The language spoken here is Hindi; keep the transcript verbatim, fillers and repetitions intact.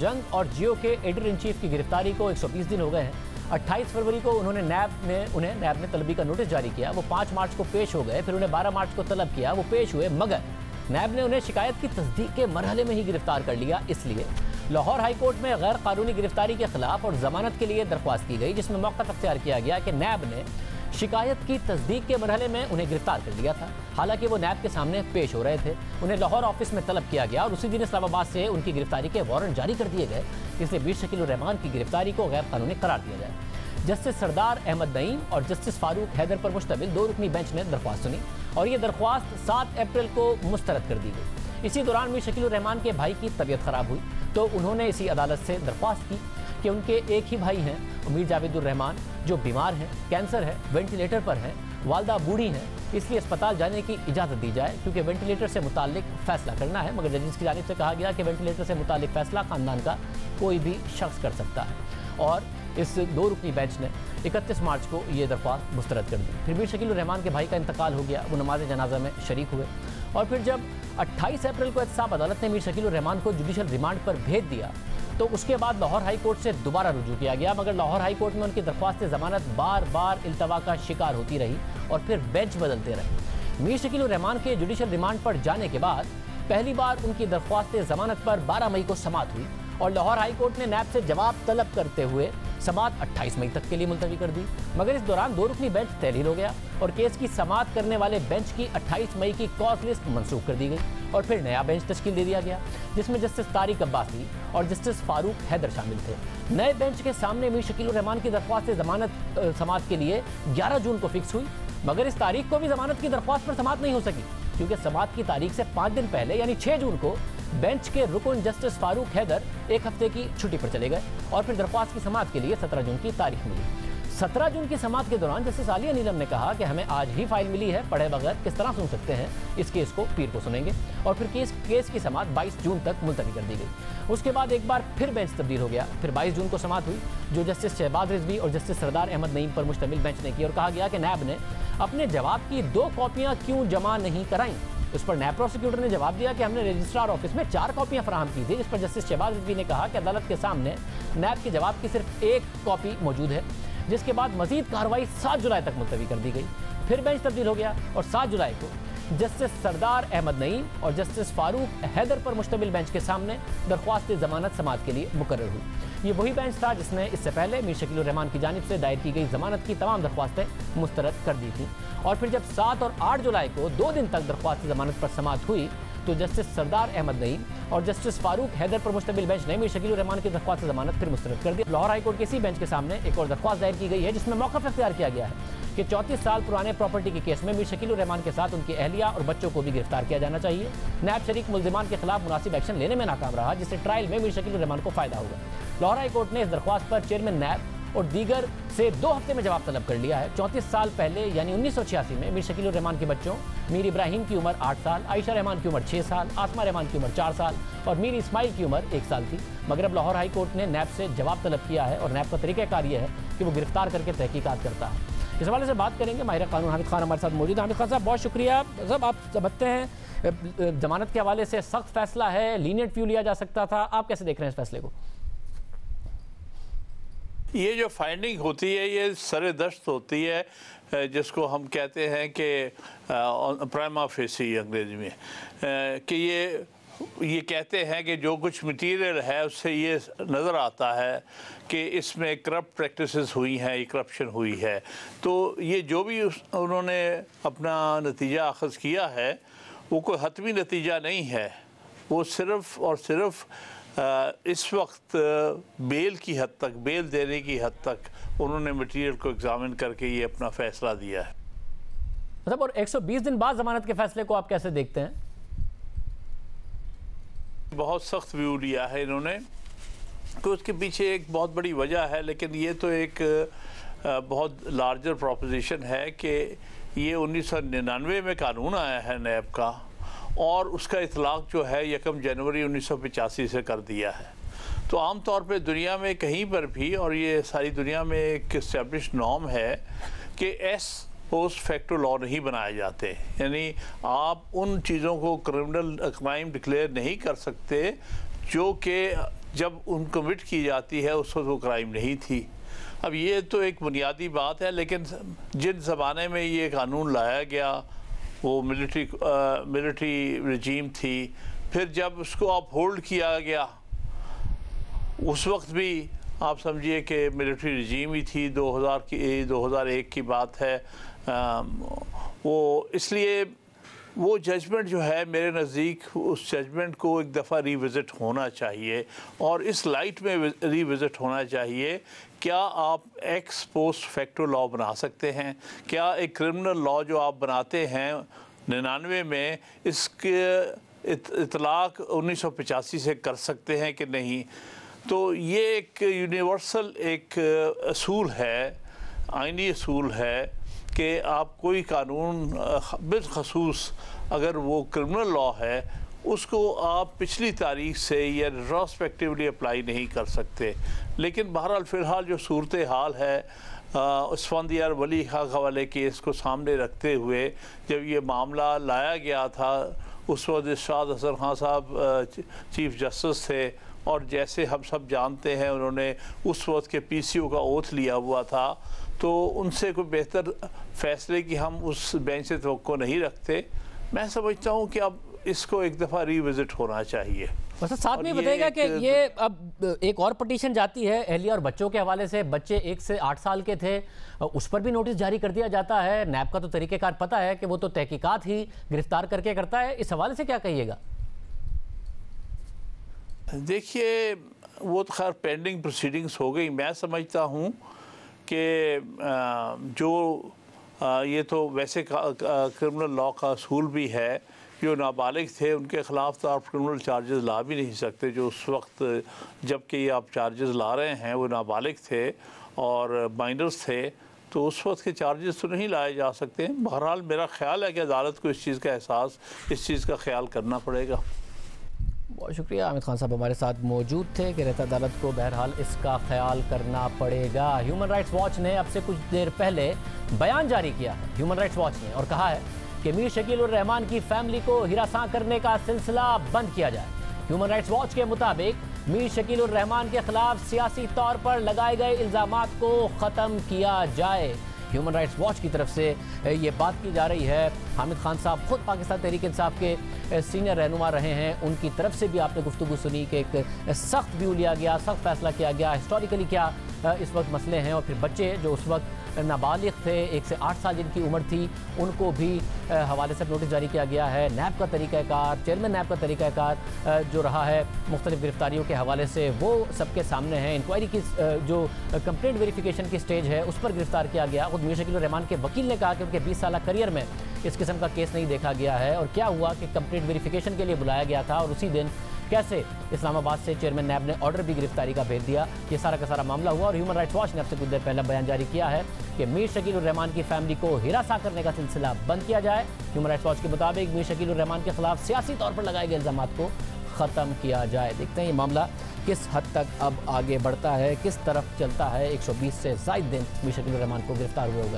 जंग और जियो के एडिटर इन चीफ की गिरफ्तारी को एक सौ बीस दिन हो गए हैं। अट्ठाईस फरवरी को उन्होंने नैब ने उन्हें नैब ने तलबी का नोटिस जारी किया। वो पाँच मार्च को पेश हो गए, फिर उन्हें बारह मार्च को तलब किया, वो पेश हुए, मगर नैब ने उन्हें शिकायत की तस्दीक के मरहले में ही गिरफ्तार कर लिया। इसलिए लाहौर हाईकोर्ट में गैर कानूनी गिरफ्तारी के खिलाफ और जमानत के लिए दरख्वास्त की गई, जिसमें मौका अख्तियार किया गया कि नैब ने शिकायत की तस्दीक के मरहले में उन्हें गिरफ्तार कर लिया था। हालांकि वो नैब के सामने पेश हो रहे थे, उन्हें लाहौर ऑफिस में तलब किया गया और उसी दिन इस्लामाबाद से उनकी गिरफ्तारी के वारंट जारी कर दिए गए। इसलिए मीर शकील-उर-रहमान की गिरफ्तारी को गैर कानूनी करार दिया जाए। जस्टिस सरदार अहमद नईम और जस्टिस फारूक हैदर पर मुश्तमिल दो रुकनी बेंच ने दरख्वास्त सुनी और ये दरख्वास्त सात अप्रैल को मुस्तरद कर दी गई। इसी दौरान मीर शकील-उर-रहमान के भाई की तबीयत खराब हुई तो उन्होंने इसी अदालत से दरख्वास्त की कि उनके एक ही भाई हैं मीर जावेद-उर-रहमान, जो बीमार हैं, कैंसर है, वेंटिलेटर पर हैं, वालदा बूढ़ी हैं, इसलिए अस्पताल जाने की इजाज़त दी जाए क्योंकि वेंटिलेटर से मुतालिक फैसला करना है। मगर जजेस की जानिब से कहा गया कि वेंटिलेटर से मुतालिक फैसला ख़ानदान का कोई भी शख्स कर सकता है और इस दो रुकनी बेंच ने इकतीस मार्च को ये दरख्वास्त मुस्तरद कर दी। फिर मीर शकील-उर-रहमान के भाई का इंतकाल हो गया, वो नमाज जनाजा में शरीक हुए और फिर जब अट्ठाईस अप्रैल को एहतसाब अदालत ने मीर शकील-उर-रहमान को जुडिशल रिमांड पर भेज दिया तो उसके बाद लाहौर हाई कोर्ट से दोबारा रुजू किया गया, मगर लाहौर हाई कोर्ट में उनकी दरख्वास्त जमानत बार बार इल्तवा का शिकार होती रही और फिर बेंच बदलते रहे। मीर शकील-उर-रहमान के जुडिशल रिमांड पर जाने के बाद पहली बार उनकी दरख्वास्त जमानत पर बारह मई को समात हुई और लाहौर हाई कोर्ट ने नैब से जवाब तलब करते हुए समात अट्ठाईस मई तक के लिए मुलतवी कर दी। मगर इस दौरान दो रुकनी बेंच तहलील हो गया और केस की समात करने वाले बेंच की अट्ठाईस मई की कॉज लिस्ट मंसूख कर दी गई और फिर नया बेंच तश्कील दे दिया गया, जिसमें जस्टिस तारिक अब्बासी और जस्टिस फारूक हैदर शामिल थे। नए बेंच के सामने मीर शकील-उर-रहमान की दरख्वास्त जमानत समात के लिए ग्यारह जून को फिक्स हुई, मगर इस तारीख को भी जमानत की दरख्वास्त पर समात नहीं हो सकी क्योंकि समात की तारीख से पाँच दिन पहले यानी छः जून को बेंच के रुकन जस्टिस फारूक हैदर एक हफ्ते की छुट्टी पर चले गए और फिर दरख्वास्त की समात के लिए सत्रह जून की तारीख मिली। सत्रह जून की समात के दौरान जस्टिस आलिया नीलम ने कहा कि हमें आज ही फाइल मिली है, पढ़े बगैर किस तरह सुन सकते हैं, इस केस को पीर को सुनेंगे और फिर केस केस की समात बाईस जून तक मुलतवी कर दी गई। उसके बाद एक बार फिर बेंच तब्दील हो गया, फिर बाईस जून को समात हुई जो जस्टिस शहबाज रिजवी और जस्टिस सरदार अहमद नईम पर मुश्तमिल बेंच ने की और कहा गया कि नैब ने अपने जवाब की दो कॉपियाँ क्यों जमा नहीं कराईं। उस पर नैब प्रोसिक्यूटर ने जवाब दिया कि हमने रजिस्ट्रार ऑफिस में चार कॉपियां फराहम की थी, जिस पर जस्टिस शहबाज रिजवी ने कहा कि अदालत के सामने नैब के जवाब की सिर्फ एक कॉपी मौजूद है, जिसके बाद मजीद कार्रवाई सात जुलाई तक मुलतवी कर दी गई। फिर बेंच तब्दील हो गया और सात जुलाई को जस्टिस सरदार अहमद नईम और जस्टिस फारूक हैदर पर मुश्तमिल बेंच के सामने दरख्वास्त जमानत समात के लिए मुकर्रर हुई। ये वही बेंच था जिसने इससे पहले मीर शकील-उर-रहमान की जानिब से दायर की गई जमानत की तमाम दरख्वास्तें मुस्तरद कर दी थी और फिर जब सात और आठ जुलाई को दो दिन तक दरख्वास्त जमानत पर समात हुई तो जस्टिस सरदार अहमद नईम और जस्टिस फारूक हैदर पर मुश्तमिल बेंच ने मीर शकील-उर-रहमान की दरख्वास्त जमानत फिर मुस्तरद कर दी। लाहौर हाईकोर्ट के इसी बेंच के सामने एक और दरख्वास्त दायर की गई है, जिसमें मौक़िफ़ अख्तियार किया गया है कि चौंतीस साल पुराने प्रॉपर्टी के केस में मीर शकील-उर-रहमान के साथ उनकी अहलिया और बच्चों को भी गिरफ्तार किया जाना चाहिए। नैब शरीक मुलजिमान के खिलाफ मुनासिब एक्शन लेने में नाकाम रहा, जिससे ट्रायल में मीर शकील-उर-रहमान को फायदा होगा। लाहौर हाई कोर्ट ने इस दरख्वास्त पर चेयरमैन नैब और दीगर से दो हफ्ते में जवाब तलब कर लिया है। चौंतीस साल पहले यानी उन्नीस सौ छियासी में मीर शकील-उर-रहमान के बच्चों मीर इब्राहिम की उम्र आठ साल, आयशा रहमान की उम्र छः साल, आसमा रहमान की उम्र चार साल और मीर इस्माइल की उम्र एक साल थी, मगर अब लाहौर हाई कोर्ट ने नैब से जवाब तलब किया है और नैब का तरीक़ाकार ये है कि वो गिरफ्तार करके तहकीकात करता है। इस हवाले से बात करेंगे माहिर कानून हामिद खान हमारे साथ मौजूद है। हामिद खान साहब, बहुत शुक्रिया। जब आप समझते हैं जमानत के हवाले से सख्त फैसला है, लीनियंट व्यू लिया जा सकता था, आप कैसे देख रहे हैं इस फैसले को? ये जो फाइंडिंग होती है ये सरे दस्त होती है, जिसको हम कहते हैं कि प्राइमा फेसी अंग्रेजी में, कि ये ये कहते हैं कि जो कुछ मटीरियल है उससे ये नज़र आता है कि इसमें करप्ट प्रैक्टिसेस हुई हैं, ये करप्शन हुई है। तो ये जो भी उन्होंने अपना नतीजा अखज़ किया है वो कोई हतमी नतीजा नहीं है, वो सिर्फ़ और सिर्फ इस वक्त बेल की हद तक, बेल देने की हद तक उन्होंने मटीरियल को एग्ज़ामिन करके ये अपना फ़ैसला दिया है। मतलब और एक सौ बीस दिन बाद ज़मानत के फ़ैसले को आप कैसे देखते हैं? बहुत सख्त व्यू लिया है इन्होंने, तो उसके पीछे एक बहुत बड़ी वजह है, लेकिन ये तो एक बहुत लार्जर प्रोपोजिशन है कि ये उन्नीस सौ निन्यानवे में कानून आया है नैब का और उसका इतलाक़ जो है यकम जनवरी उन्नीस सौ पचासी से कर दिया है। तो आम तौर पे दुनिया में कहीं पर भी, और ये सारी दुनिया में एक इस्टेब्लिश नॉर्म है कि एस पोस्ट फैक्टो लॉ नहीं बनाए जाते, यानी आप उन चीज़ों को क्रिमिनल क्राइम डिक्लेयर नहीं कर सकते जो कि जब उन कमिट की जाती है उस वक्त वो क्राइम नहीं थी। अब ये तो एक बुनियादी बात है, लेकिन जिन ज़माने में ये कानून लाया गया वो मिलिट्री मिलिट्री रजीम थी, फिर जब उसको आप होल्ड किया गया उस वक्त भी आप समझिए कि मिलिट्री रजीम ही थी। दो हज़ार की दो हज़ार एक की बात है। आ, वो इसलिए वो जजमेंट जो है मेरे नज़दीक उस जजमेंट को एक दफ़ा रिविज़िट होना चाहिए और इस लाइट में रिविज़िट होना चाहिए, क्या आप एक्स पोस्ट फैक्टो लॉ बना सकते हैं? क्या एक क्रिमिनल लॉ जो आप बनाते हैं निन्यानवे में इसके इत, इतलाक उन्नीस सौ पचासी से कर सकते हैं कि नहीं? तो ये एक यूनिवर्सल एक असूल है, आइनी असूल है कि आप कोई कानून बिलखसूस अगर वो क्रिमिनल लॉ है उसको आप पिछली तारीख से या रेट्रोस्पेक्टिवली अप्लाई नहीं कर सकते। लेकिन बहरहाल फ़िलहाल जो सूरत हाल है उस्फंदियार वली खां वाले केस को सामने रखते हुए जब ये मामला लाया गया था उस वक्त शाद असर खां साहब चीफ जस्टिस थे और जैसे हम सब जानते हैं उन्होंने उस वक्त के पीसीओ का ओथ लिया हुआ था, तो उनसे कोई बेहतर फैसले की हम उस बेंच से तवक्को नहीं रखते। मैं समझता हूँ कि अब इसको एक दफ़ा रिविज़िट होना चाहिए। वैसे साथ में बताएगा कि ये अब एक और पटिशन जाती है अहलिया और बच्चों के हवाले से, बच्चे एक से आठ साल के थे, उस पर भी नोटिस जारी कर दिया जाता है। नैब का तो तरीक़ेकार पता है कि वो तो तहकीकात ही गिरफ्तार करके करता है, इस हवाले से क्या कहिएगा? देखिए वो तो खैर पेंडिंग प्रोसीडिंग्स हो गई। मैं समझता हूँ कि जो ये तो वैसे क्रिमिनल लॉ का असूल भी है, जो नाबालिग थे उनके ख़िलाफ़ तो आप क्रिमिनल चार्जेस ला भी नहीं सकते, जो उस वक्त जबकि आप चार्जेस ला रहे हैं वो नाबालिग थे और माइनर्स थे, तो उस वक्त के चार्जेस तो नहीं लाए जा सकते। बहरहाल मेरा ख्याल है कि अदालत को इस चीज़ का एहसास इस चीज़ का ख्याल करना पड़ेगा। बहुत शुक्रिया हामिद खान साहब हमारे साथ मौजूद थे कि रहता अदालत को बहरहाल इसका ख्याल करना पड़ेगा। ह्यूमन राइट्स वॉच ने अब से कुछ देर पहले बयान जारी किया है ह्यूमन राइट्स वॉच ने और कहा है कि मीर शकील-उर-रहमान की फैमिली को हिरासा करने का सिलसिला बंद किया जाए। ह्यूमन राइट्स वॉच के मुताबिक मीर शकील-उर-रहमान के खिलाफ सियासी तौर पर लगाए गए इल्ज़ाम को ख़त्म किया जाए। ह्यूमन राइट्स वॉच की तरफ से ये बात की जा रही है। हामिद खान साहब खुद पाकिस्तान तहरीक इंसाफ के सीनियर रहनुमा रहे हैं, उनकी तरफ से भी आपने गुफ्तगू सुनी कि एक सख्त व्यू लिया गया, सख्त फैसला किया गया, हिस्टोरिकली क्या इस वक्त मसले हैं, और फिर बच्चे जो उस वक्त नाबालिग थे एक से आठ साल जिनकी उम्र थी उनको भी हवाले से नोटिस जारी किया गया है। नैब का तरीक़ाकार, चेयरमैन नैब का तरीक़ाकार जो रहा है मुख्तलिफ गिरफ्तारियों के हवाले से वो सबके सामने है। इंक्वायरी की जो कंप्लेंट वेरीफिकेशन की स्टेज है उस पर गिरफ्तार किया गया। खुद मीर शकील-उर-रहमान के वकील ने कहा कि उनके बीस साल करियर में इस किस्म का केस नहीं देखा गया है, और क्या हुआ कि कंप्लीट वेरिफिकेशन के लिए बुलाया गया था और उसी दिन कैसे इस्लामाबाद से चेयरमैन नैब ने ऑर्डर भी गिरफ्तारी का भेज दिया। ये सारा का सारा मामला हुआ और ह्यूमन राइट्स वॉच ने अब से कुछ देर पहले बयान जारी किया है कि मीर शकील-उर-रहमान की फैमिली को हिरासा करने का सिलसिला बंद किया जाए। ह्यूमन राइट्स वॉच के मुताबिक मीर शकील-उर-रहमान के खिलाफ सियासी तौर पर लगाए गए इल्ज़ाम को ख़त्म किया जाए। देखते हैं ये मामला किस हद तक अब आगे बढ़ता है, किस तरफ चलता है। एक सौ बीस से ज़ायद दिन मीर शकील-उर-रहमान को गिरफ्तार हुए हुए हैं।